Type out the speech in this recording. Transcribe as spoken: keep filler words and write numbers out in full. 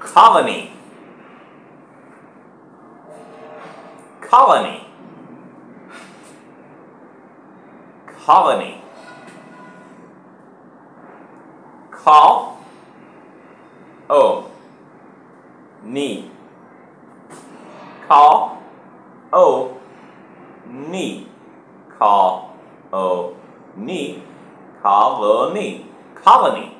Colony. Colony. Colony. Call. O. Knee. Call. O. Knee. Call. O. Knee. Colony. Colony.